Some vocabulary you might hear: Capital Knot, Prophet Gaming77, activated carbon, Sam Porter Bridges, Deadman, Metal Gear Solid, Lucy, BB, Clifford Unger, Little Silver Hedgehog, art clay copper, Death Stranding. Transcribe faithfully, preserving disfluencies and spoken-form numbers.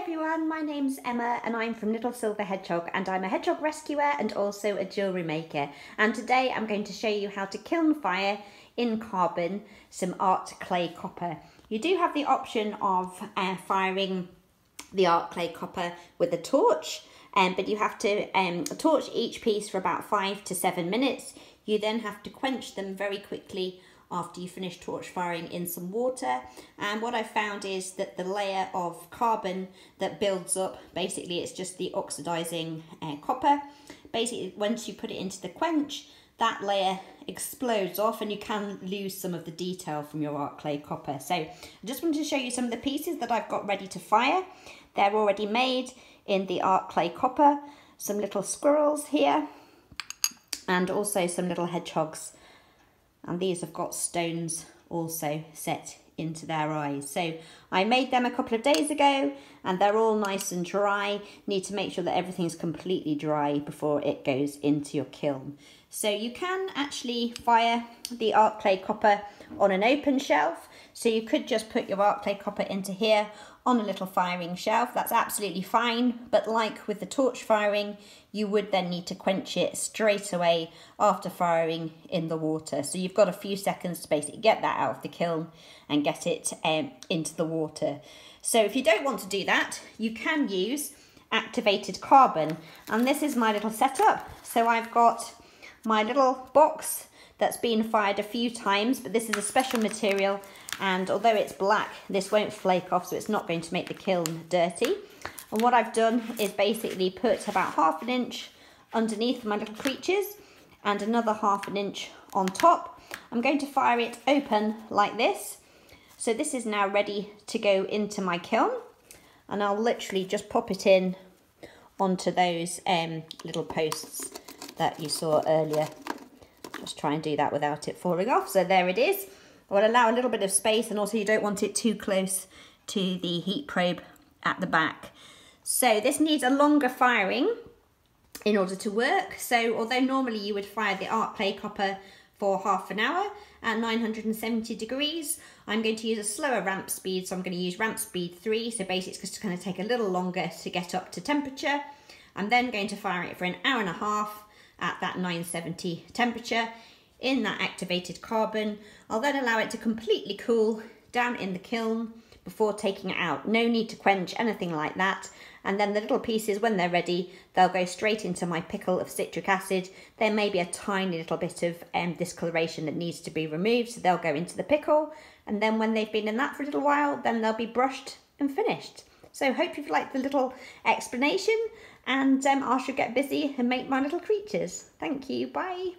Hi everyone, my name's Emma and I'm from Little Silver Hedgehog, and I'm a hedgehog rescuer and also a jewellery maker. And today I'm going to show you how to kiln fire in carbon some art clay copper. You do have the option of uh, firing the art clay copper with a torch, um, but you have to um, torch each piece for about five to seven minutes. You then have to quench them very quickly after you finish torch firing in some water. And what I found is that the layer of carbon that builds up, basically it's just the oxidizing uh, copper. Basically, once you put it into the quench, that layer explodes off and you can lose some of the detail from your art clay copper. So I just wanted to show you some of the pieces that I've got ready to fire. They're already made in the art clay copper. Some little squirrels here and also some little hedgehogs. And these have got stones also set into their eyes. So I made them a couple of days ago and they're all nice and dry. Need to make sure that everything's completely dry before it goes into your kiln. So you can actually fire the art clay copper on an open shelf. So you could just put your art clay copper into here on a little firing shelf. That's absolutely fine. But like with the torch firing, you would then need to quench it straight away after firing in the water. So you've got a few seconds to basically get that out of the kiln and get it um, into the water. So if you don't want to do that, you can use activated carbon. And this is my little setup. So I've got my little box that's been fired a few times, but this is a special material, and although it's black, this won't flake off, so it's not going to make the kiln dirty. And what I've done is basically put about half an inch underneath my little creatures and another half an inch on top. I'm going to fire it open like this. So this is now ready to go into my kiln, and I'll literally just pop it in onto those um, little posts that you saw earlier. Just try and do that without it falling off. So there it is. I will allow a little bit of space, and also you don't want it too close to the heat probe at the back. So this needs a longer firing in order to work. So although normally you would fire the art clay copper for half an hour at nine hundred seventy degrees, I'm going to use a slower ramp speed. So I'm going to use ramp speed three. So basically it's just going to take a little longer to get up to temperature. I'm then going to fire it for an hour and a half at that nine seventy temperature in that activated carbon. I'll then allow it to completely cool down in the kiln before taking it out. No need to quench anything like that. And then the little pieces, when they're ready, they'll go straight into my pickle of citric acid. There may be a tiny little bit of um, discoloration that needs to be removed, so they'll go into the pickle. And then when they've been in that for a little while, then they'll be brushed and finished. So hope you've liked the little explanation, and um, I shall get busy and make my little creatures. Thank you, bye.